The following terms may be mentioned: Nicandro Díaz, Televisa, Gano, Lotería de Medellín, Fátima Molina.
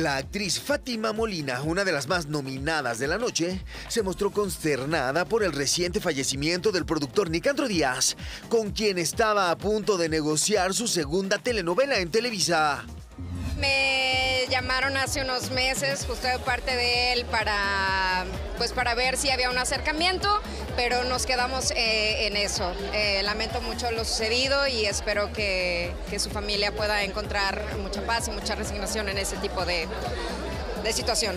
La actriz Fátima Molina, una de las más nominadas de la noche, se mostró consternada por el reciente fallecimiento del productor Nicandro Díaz, con quien estaba a punto de negociar su segunda telenovela en Televisa. Me llamaron hace unos meses, justo de parte de él, para ver si había un acercamiento, pero nos quedamos en eso. Lamento mucho lo sucedido y espero que su familia pueda encontrar mucha paz y mucha resignación en ese tipo de situación.